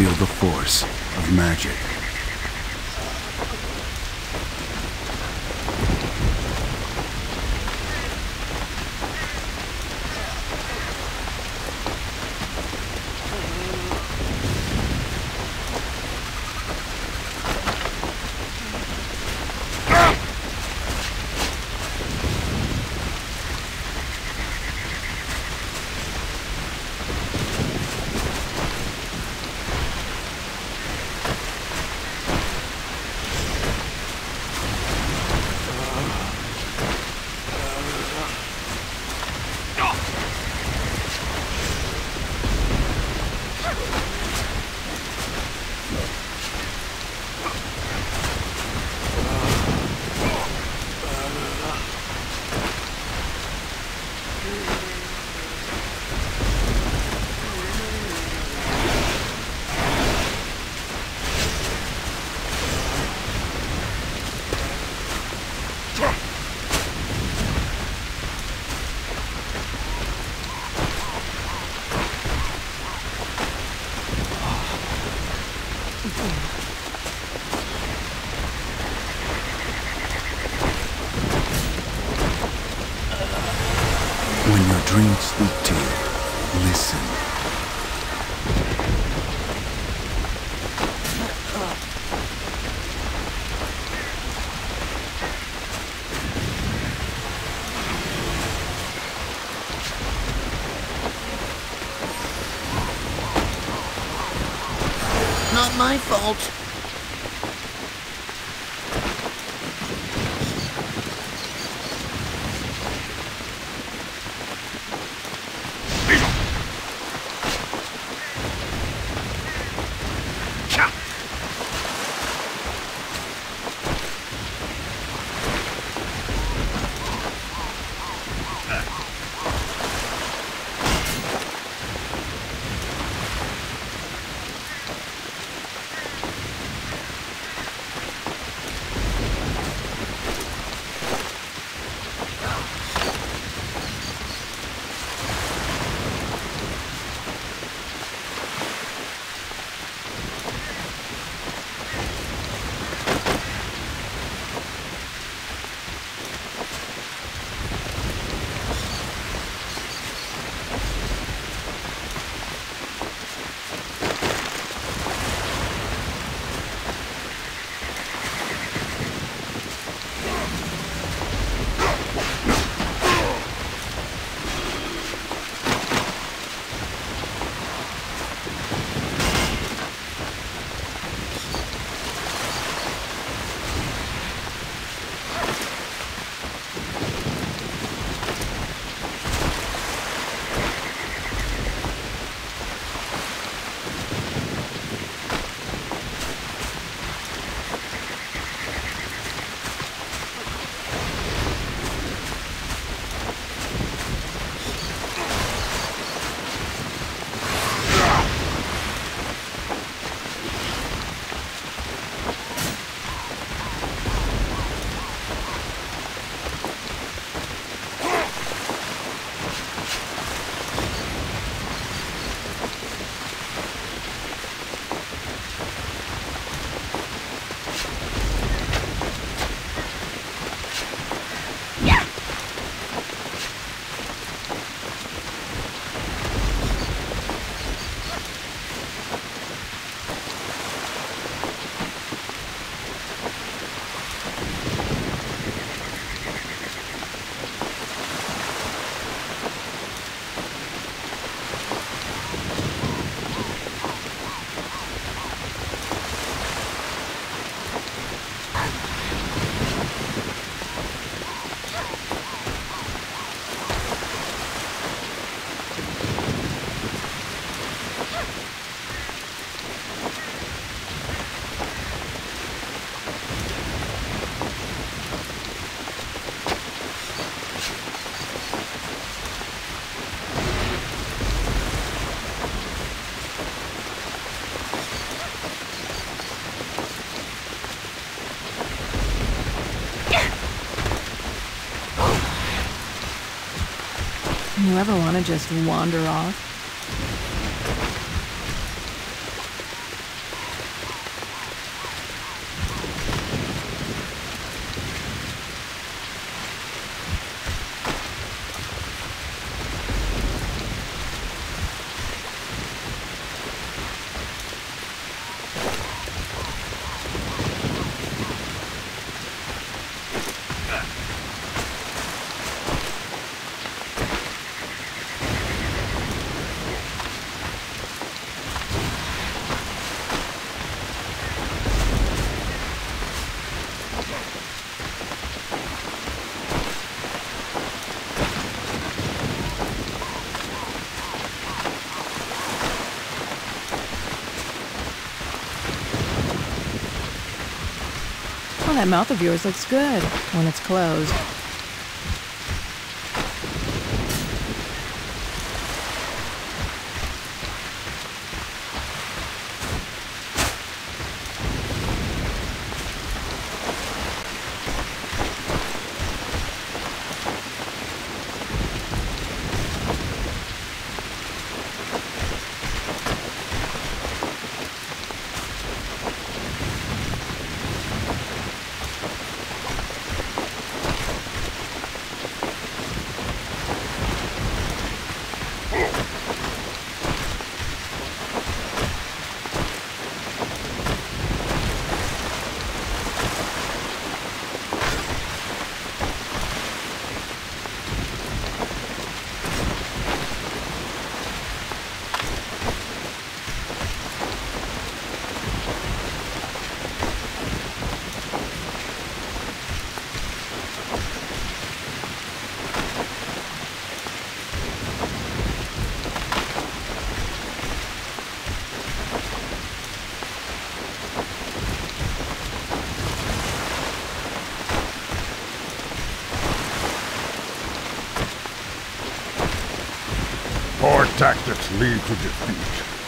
Feel the force of magic. When your dreams speak to you, listen. Not my fault. You ever want to just wander off? Oh, that mouth of yours looks good when it's closed. Our tactics lead to defeat.